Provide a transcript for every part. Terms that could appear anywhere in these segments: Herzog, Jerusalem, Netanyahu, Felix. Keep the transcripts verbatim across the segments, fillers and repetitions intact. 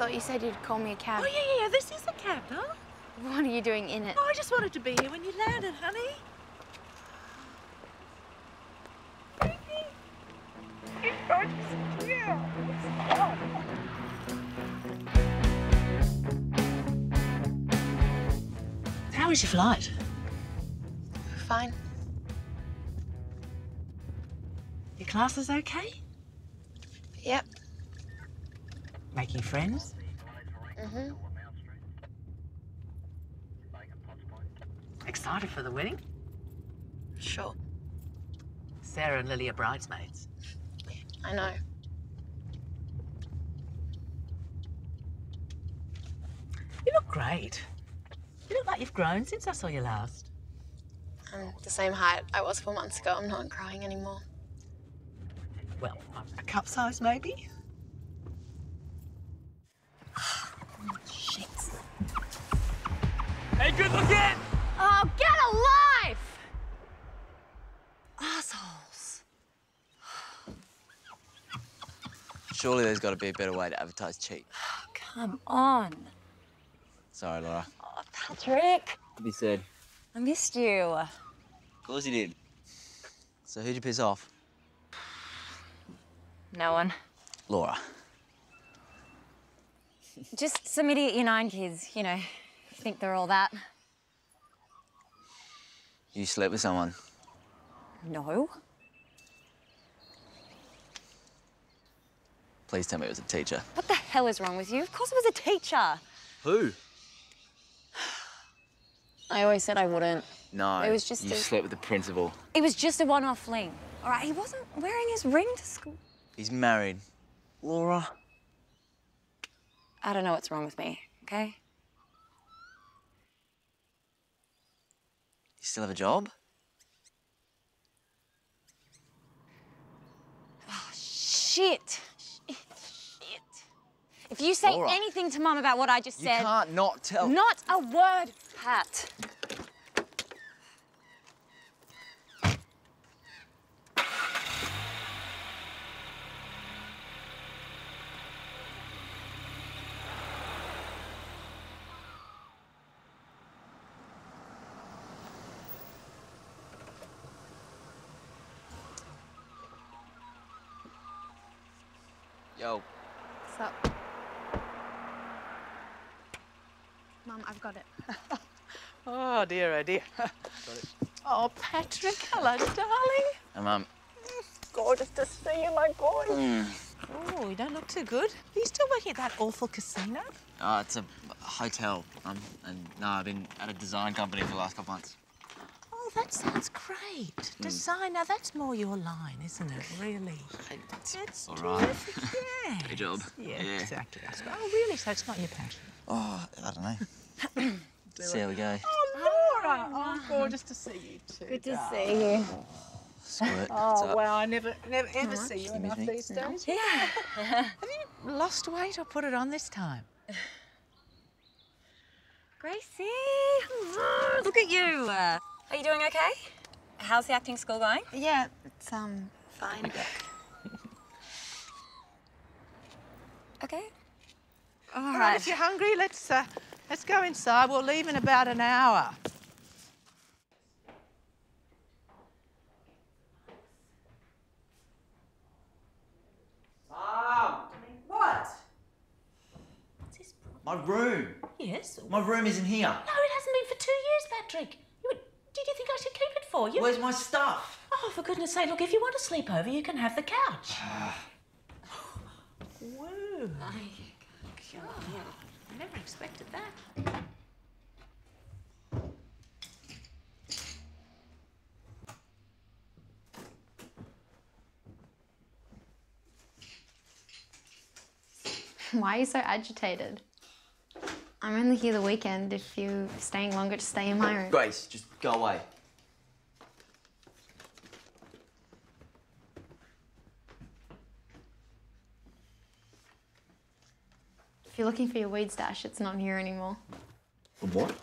thought you said you'd call me a cab. Oh, yeah, yeah, yeah. This is a cab, huh? What are you doing in it? Oh, I just wanted to be here when you landed, honey. You're so cute. Oh. How was your flight? Fine. Your class is okay? Yep. Making friends? Mm-hmm. Excited for the wedding? Sure. Sarah and Lily are bridesmaids. Yeah, I know. You look great. You look like you've grown since I saw you last. I'm the same height I was four months ago. I'm not growing anymore. Well, a cup size, maybe? Shit. Hey, good looking! Oh, get a life! Assholes. Surely there's got to be a better way to advertise cheap. Oh, come on. Sorry, Laura. Oh, Patrick. To be said. I missed you. Of course you did. So who'd you piss off? No one. Laura. Just some idiot year nine kids, you know, think they're all that. You slept with someone? No. Please tell me it was a teacher. What the hell is wrong with you? Of course it was a teacher. Who? I always said I wouldn't. No, it was just you a... slept with the principal. It was just a one-off fling, all right? He wasn't wearing his ring to school. He's married. Laura. I don't know what's wrong with me, okay? You still have a job? Oh, shit. Shit. Shit. If you say Laura, anything to Mum about what I just you said... You can't not tell... Not a word, Pat. Yo. What's up? Mum, I've got it. Oh, dear, oh, dear. Got it. Oh, Patrick, hello, darling. Hey, Mum. Mm, gorgeous to see you, my boy. Mm. Oh, you don't look too good. Are you still working at that awful casino? Oh, it's a hotel. Um, and no, I've been at a design company for the last couple months. Oh, that sounds great. Mm. Design, now that's more your line, isn't it, really? It's, it's all right. Terrific, yeah. Good job. Yeah, yeah. Exactly. Oh, really? So it's not your passion? Oh, I don't know. See how we go. Oh, Laura! Oh, gorgeous to see you too. Good to darling. see you. Oh, squirt. Oh, wow, I never, never ever see you enough these days. Yeah. Have you lost weight or put it on this time? Gracie! Look at you! Uh, Are you doing okay? How's the acting school going? Yeah, it's um fine. Okay. All, All right. right. If you're hungry, let's uh, let's go inside. We'll leave in about an hour. Mom. What? What's this problem? My room. Yes. My room isn't here. No, it hasn't been for two years, Patrick. Did you think I should keep it for you? Where's my stuff? Oh, for goodness sake, look, if you want to sleep over, you can have the couch. Whoa. I, God. I never expected that. Why are you so agitated? I'm only here the weekend. If you're staying longer, just stay in my room. Grace, just go away. If you're looking for your weed stash, it's not here anymore. What?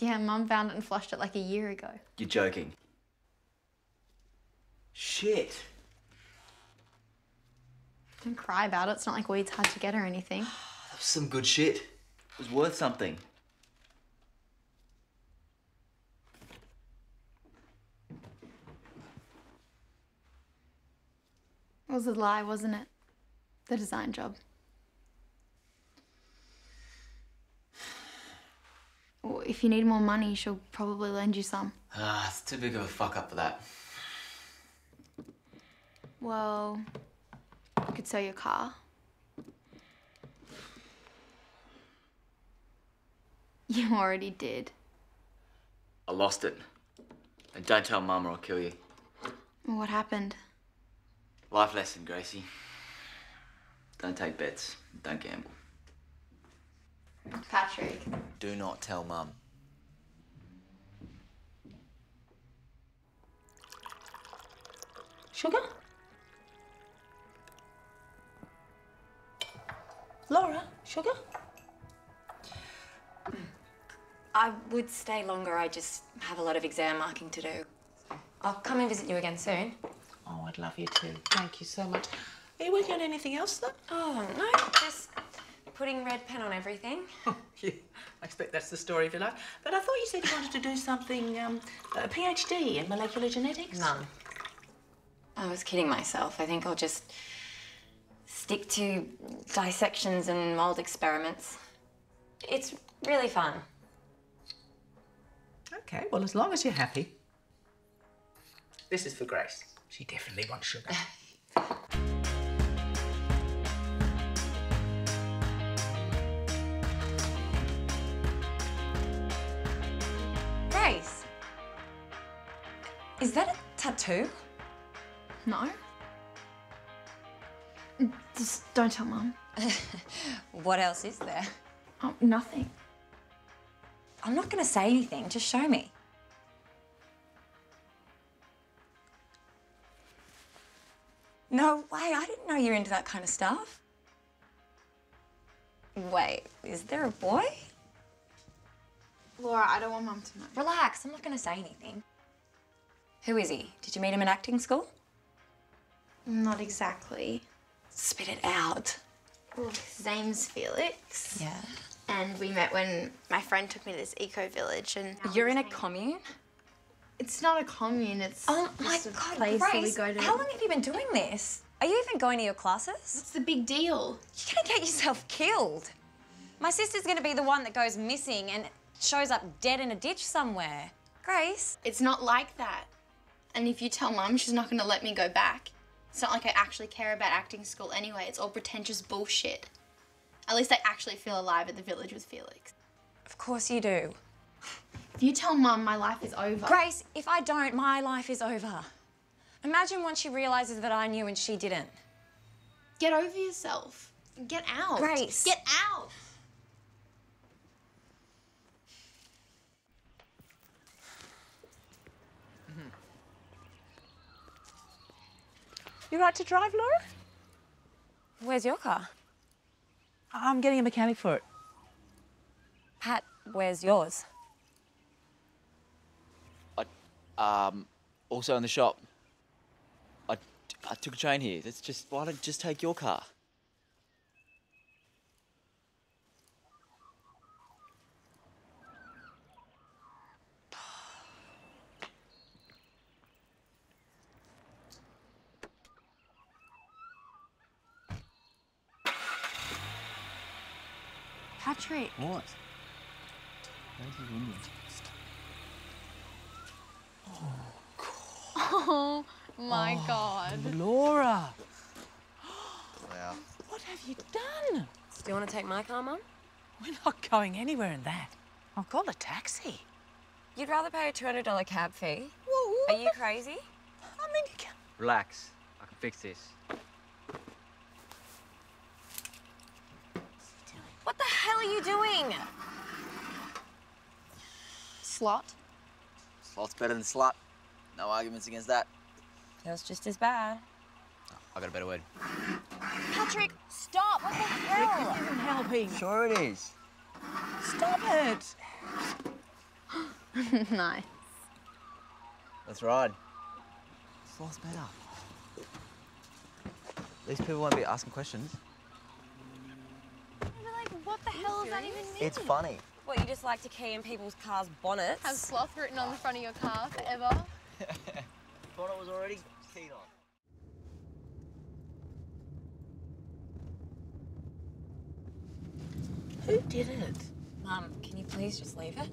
Yeah, Mum found it and flushed it like a year ago. You're joking. Shit. Don't cry about it. It's not like weed's hard to get or anything. That was some good shit. It was worth something. It was a lie, wasn't it? The design job. Well, if you need more money, she'll probably lend you some. Ah, it's too big of a fuck up for that. Well, you could sell your car. You already did. I lost it. And don't tell Mum or I'll kill you. What happened? Life lesson, Gracie. Don't take bets. Don't gamble. Patrick. Do not tell Mum. Sugar? Laura, sugar? I would stay longer. I just have a lot of exam marking to do. I'll come and visit you again soon. Oh, I'd love you too. Thank you so much. Are you working on anything else, though? Oh, no, just putting red pen on everything. Oh, yeah. I expect that's the story of your life. But I thought you said you wanted to do something, um, a PhD in molecular genetics? No. I was kidding myself. I think I'll just stick to dissections and mould experiments. It's really fun. Okay, well, as long as you're happy. This is for Grace. She definitely wants sugar. Grace, is that a tattoo? No. Just don't tell Mum. What else is there? Oh, nothing. I'm not going to say anything. Just show me. No way, I didn't know you were into that kind of stuff. Wait, is there a boy? Laura, I don't want Mum to know. Relax, I'm not going to say anything. Who is he? Did you meet him in acting school? Not exactly. Spit it out. Well, his name's Felix. Yeah. And we met when my friend took me to this eco-village and... You're in a commune? It's not a commune, it's oh my just a God, place Grace, that we go to. How long have you been doing this? Are you even going to your classes? What's the big deal? You're going to get yourself killed. My sister's going to be the one that goes missing and shows up dead in a ditch somewhere. Grace. It's not like that. And if you tell Mum, she's not going to let me go back. It's not like I actually care about acting school anyway. It's all pretentious bullshit. At least I actually feel alive at the village with Felix. Of course you do. If you tell Mum, my life is over. Grace, if I don't, my life is over. Imagine once she realises that I knew and she didn't. Get over yourself. Get out. Grace. Get out. Mm-hmm. You right to drive, Laura? Where's your car? I'm getting a mechanic for it. Pat, where's yours? Um, also in the shop. I, I took a train here. That's just, why don't you just take your car? Patrick. What? Where's the window? Oh, God. Oh, my oh, God. Laura. Wow. What have you done? Do you want to take my car, Mum? We're not going anywhere in that. I'll call a taxi. You'd rather pay a two hundred dollar cab fee? Whoa. Are you crazy? I mean, you can... Relax. I can fix this. What the hell are you doing? Slot. Slot's better than slut. No arguments against that. It was just as bad. Oh, I got a better word. Patrick, stop! What the hell? It isn't helping. Sure it is. Stop it! Nice. Let's ride. Slot's better. These people won't be asking questions. They're like, what the hell does that even mean? It's funny. What, you just like to key in people's cars' bonnets? Have sloth written on the front of your car forever? Thought I was already keyed on. Who did it? Mum, can you please just leave it?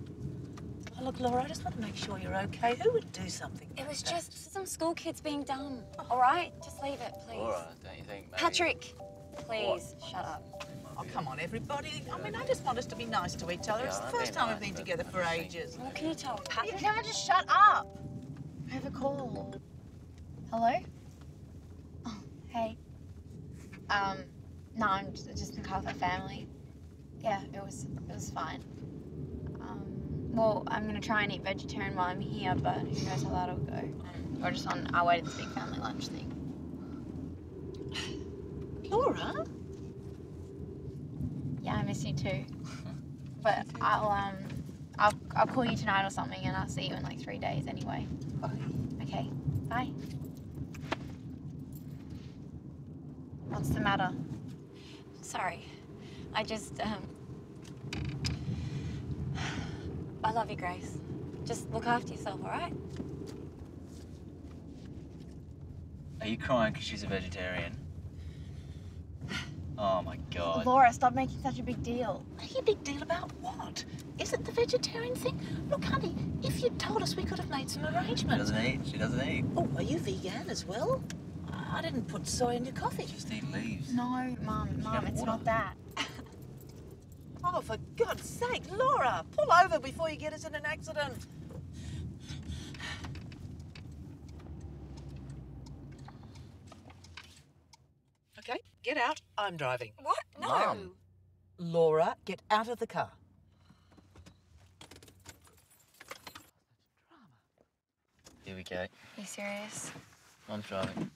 Oh, look, Laura, I just want to make sure you're okay. Who would do something like It was that? Just some school kids being dumb, all right? Just leave it, please. Laura, don't you think maybe... Patrick, please, what? Shut up. Oh, come on, everybody. I mean, I just want us to be nice to each other. Yeah, it's the first time nice, we've been together for ages. What can you tell Patrick? You can't just shut up. I have a call. Hello? Oh, hey. Um, no, I'm just in the car with my family. Yeah, it was, it was fine. Um, well, I'm going to try and eat vegetarian while I'm here, but who knows how that'll go. Um, we're just on our way to this big family lunch thing. Laura? Yeah, I miss you too. But I'll, um, I'll, I'll call you tonight or something, and I'll see you in like three days anyway. Okay. Okay, bye. What's the matter? Sorry. I just, um, I love you, Grace. Just look after yourself, all right? Are you crying because she's a vegetarian? Oh, my God. Laura, stop making such a big deal. Making a big deal about what? Is it the vegetarian thing? Look, honey, if you'd told us, we could have made some arrangements. She doesn't eat. She doesn't eat. Oh, are you vegan as well? I didn't put soy in your coffee. Just eat leaves. No, Mum, Mum, it's not that. Oh, for God's sake, Laura, pull over before you get us in an accident. Okay, get out. I'm driving. What? No. Mom. Laura, get out of the car. Here we go. Are you serious? I'm driving.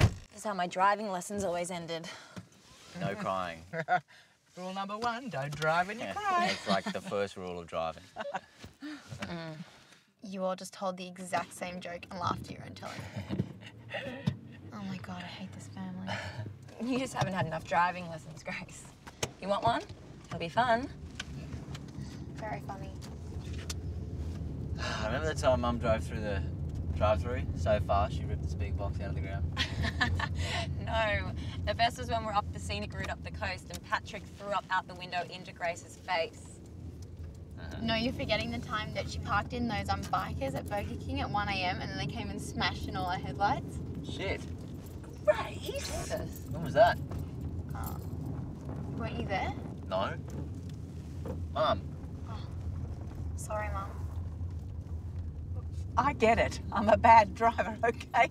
This is how my driving lessons always ended. No crying. Rule number one, don't drive when you cry. It's like the first rule of driving. Mm. You all just told the exact same joke and laughed at your own telling. Oh my God, I hate this family. You just haven't had enough driving lessons, Grace. You want one? It'll be fun. Very funny. I remember the time Mum drove through the drive-through so fast she ripped this big box out of the ground. No, the best was when we were up the scenic route up the coast and Patrick threw up out the window into Grace's face. Uh-huh. No, you're forgetting the time that she parked in those um, bikers at Burger King at one A M and then they came and smashed in all our headlights. Shit. Grace! When was that? Oh. Weren't you there? No. Mum. Oh. Sorry, Mum. I get it. I'm a bad driver, okay?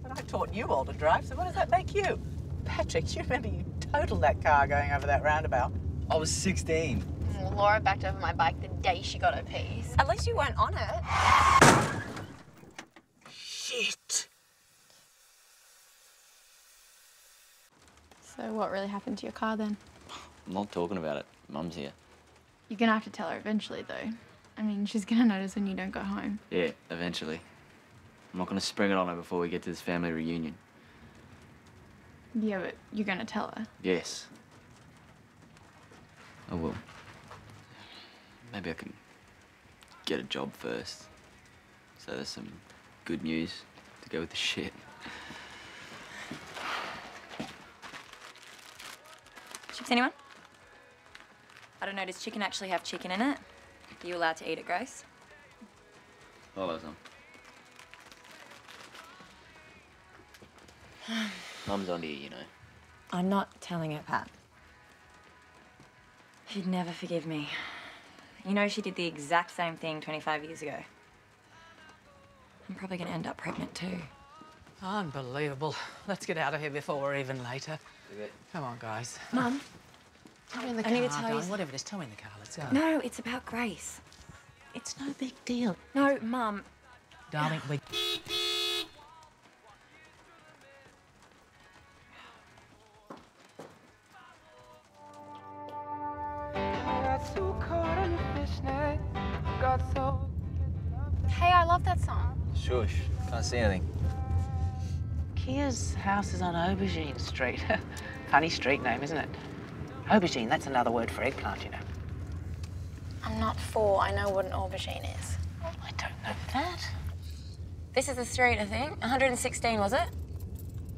But I taught you all to drive, so what does that make you? Patrick, do you remember you totaled that car going over that roundabout? I was sixteen. Well, Laura backed over my bike the day she got her piece. At least you weren't on it. Shit. So what really happened to your car then? I'm not talking about it. Mum's here. You're gonna have to tell her eventually, though. I mean, she's gonna notice when you don't go home. Yeah, eventually. I'm not gonna spring it on her before we get to this family reunion. Yeah, but you're gonna tell her. Yes. I will. Maybe I can get a job first. So there's some good news to go with the shit. Chips, anyone? I don't know, does chicken actually have chicken in it? Are you allowed to eat it, Grace? I'll have some. Mum's on to you, you know. I'm not telling her, Pat. She'd never forgive me. You know she did the exact same thing twenty-five years ago. I'm probably going to end up pregnant too. Unbelievable. Let's get out of here before we're even later. Come on, guys. Mum. Tell me in the car, I need to tell you whatever it is, tell me in the car, let's go. No, it's about Grace. It's no big deal. No, Mum. Darling, we... Hey, I love that song. Shush, can't see anything. Kia's house is on Aubergine Street. Funny street name, isn't it? Aubergine, that's another word for eggplant, you know. I'm not four. I know what an aubergine is. Well, I don't know that. This is the street, I think. one hundred sixteen, was it?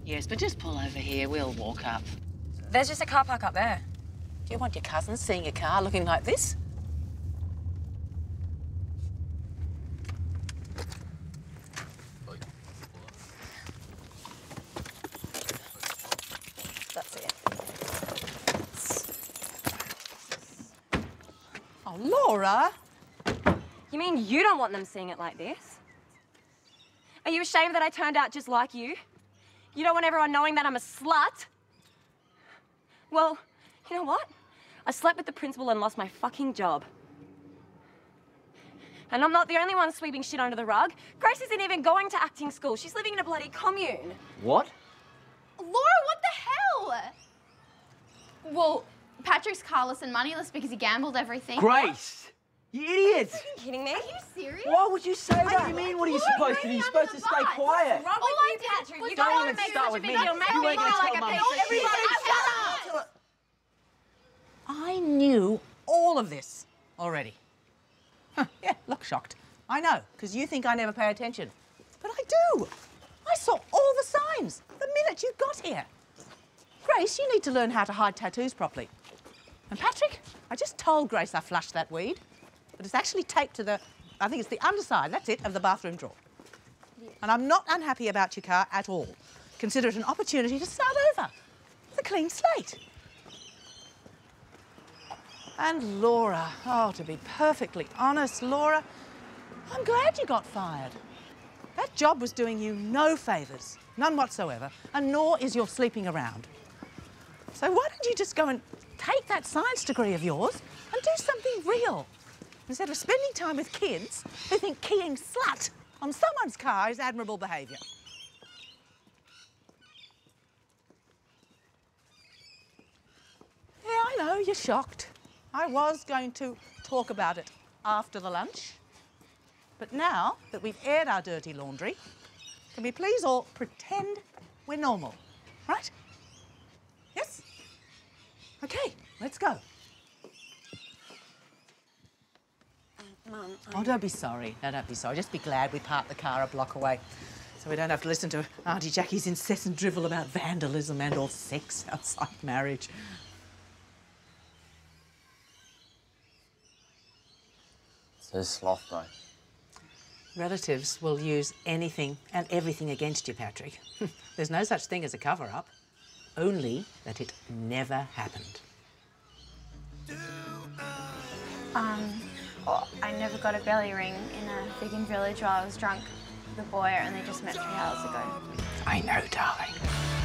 Yes, but just pull over here. We'll walk up. There's just a car park up there. Do you want your cousins seeing a car looking like this? That's it. Oh, Laura! You mean you don't want them seeing it like this? Are you ashamed that I turned out just like you? You don't want everyone knowing that I'm a slut? Well, you know what? I slept with the principal and lost my fucking job. And I'm not the only one sweeping shit under the rug. Grace isn't even going to acting school. She's living in a bloody commune. What? Laura, what the hell? Well, Patrick's carless and moneyless because he gambled everything. Grace! What? You idiot! Are you kidding me? Are you serious? Why would you say that? What do you mean? What are you supposed to do? You're supposed to stay quiet. All I did was don't even start with me. You ain't gonna tell Mum. Everybody shut up! I knew all of this already. Huh, yeah, look shocked. I know, because you think I never pay attention. But I do. I saw all the signs the minute you got here. Grace, you need to learn how to hide tattoos properly. And Patrick, I just told Grace I flushed that weed. But it's actually taped to the, I think it's the underside, that's it, of the bathroom drawer. Yeah. And I'm not unhappy about your car at all. Consider it an opportunity to start over with a clean slate. And Laura, oh, to be perfectly honest, Laura, I'm glad you got fired. That job was doing you no favours, none whatsoever, and nor is your sleeping around. So why don't you just go and take that science degree of yours and do something real? Instead of spending time with kids who think keying slut on someone's car is admirable behaviour. Yeah, I know, you're shocked. I was going to talk about it after the lunch. But now that we've aired our dirty laundry, can we please all pretend we're normal, right? Yes? OK, let's go. Mum, oh, don't be sorry. No, don't be sorry. Just be glad we parked the car a block away so we don't have to listen to Auntie Jackie's incessant drivel about vandalism and or sex outside marriage. So sloth, bro. Relatives will use anything and everything against you, Patrick. There's no such thing as a cover-up, only that it never happened. Um... Oh, I never got a belly ring in a vegan village while I was drunk with a boy I only just met three hours ago. I know, darling.